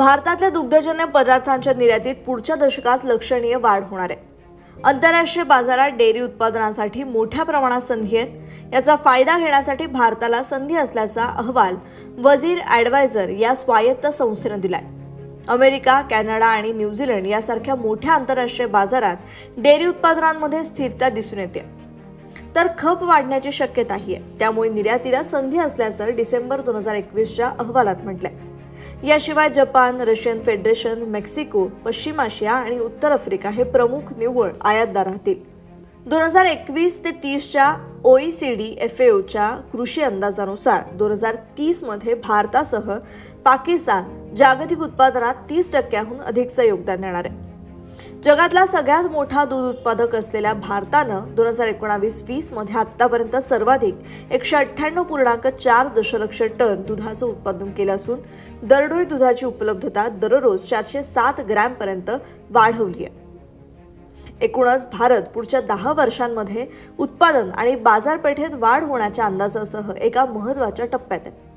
भारतातल्या दुग्धजन्य पदार्थांच्या निर्यातीत पुढच्या दशकात लक्षणीय वाढ होणार आहे। आंतरराष्ट्रीय बाजारात डेअरी उत्पादनासाठी मोठ्या प्रमाणात संधी आहेत। याचा फायदा घेण्यासाठी भारताला संधी असल्याचा अहवाल वजीर ॲडवायझर या स्वायत्त संस्थेने दिलाय। अमेरिका, कॅनडा आणि न्यूझीलंड यासारख्या मोठ्या आंतरराष्ट्रीय बाजारात डेअरी उत्पादनांमध्ये स्थिरता दिसून येते, तर खप वाढण्याची शक्यताही आहे। त्यामुळे निर्यातीला संधी असल्याचं डिसेंबर 2021 च्या अहवालात म्हटलंय। याशिवाय जपान, रशियन फेडरेशन, मेक्सिको, पश्चिम आशिया आणि उत्तर आफ्रिका हे प्रमुख निव्वळ आयातदार राहतील। 2021 ते 2030 च्या OECD FAO च्या कृषी अंदाजानुसार 2030 मध्ये भारतासह पाकिस्तान जागतिक उत्पादनात 30%हून अधिकचं योगदान देणार आहे। जगातला सगळ्यात मोठा दूध उत्पादक असलेल्या भारतानं 2019-20 मध्ये आतापर्यंत सर्वाधिक 198.4 दशलक्ष टन दुधाचं उत्पादन केलं असून दरडोई दुधाची उपलब्धता दररोज 407 ग्रॅम पर्यंत वाढवली आहे। एकूणच भारत पुढच्या 10 वर्षांमध्ये उत्पादन आणि बाजारपेठेत वाढ होण्याच्या अंदाजासह एका महत्त्वाच्या टप्प्यात आहे।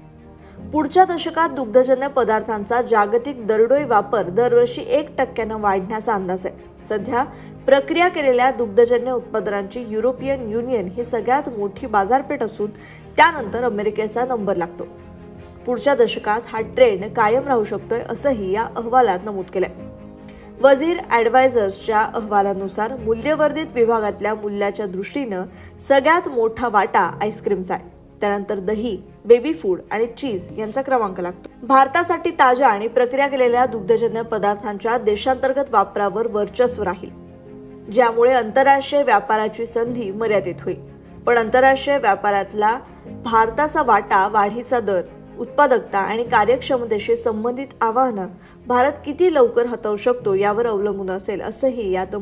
पुढच्या दशकात दुग्धजन्य पदार्थांचा जागतिक दरडोई वापर दरवर्षी 1% वाढण्याचा अंदाज आहे। सध्या प्रक्रिया केलेल्या दुग्धजन्य उत्पादनांची युरोपियन युनियन ही सगळ्यात मोठी बाजारपेठ असून त्यानंतर अमेरिकेचा नंबर लागतो। पुढच्या दशकात हा ट्रेंड कायम राहू शकतोय असंही या अहवालात नमूद केलंय। वजीर ॲडवायझर्सच्या अहवालानुसार मूल्यवर्धित विभागातल्या मूल्याच्या दृष्टीनं सगळ्यात मोठा वाटा आईस्क्रीमचा आहे। त्यानंतर दही, बेबी फूड आणि चीज यांचा क्रमांक लागतो। भारतासाठी ताज्या आणि प्रक्रिया केलेल्या दुग्धजन्य पदार्थांच्या देशांतर्गत वापरावर वर्चस्व राहील, ज्यामुळे आंतरराष्ट्रीय व्यापाराची संधी मर्यादित होईल। पण आंतरराष्ट्रीय व्यापारातला भारताचा वाटा, वाढीचा दर, उत्पादकता आणि कार्यक्षमतेशी संबंधित आव्हानं भारत किती लवकर हाताळू शकतो यावर अवलंबून असेल असंही यात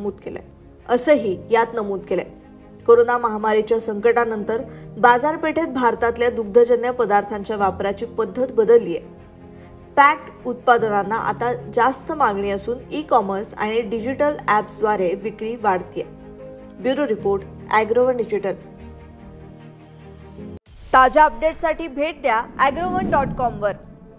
नमूद केलंय। कोरोना महामारीच्या संकटानंतर बाजारपेठेत भारतातल्या दुग्धजन्य पदार्थांच्या वापराची पद्धत बदलली आहे। पॅक्ड उत्पादनांना आता जास्त मागणी असून ई-कॉमर्स आणि डिजिटल ॲप्सद्वारे विक्री वाढते। Bureau report, Agrowon digital. ताज्या अपडेटसाठी भेट द्या agrowon.com वर।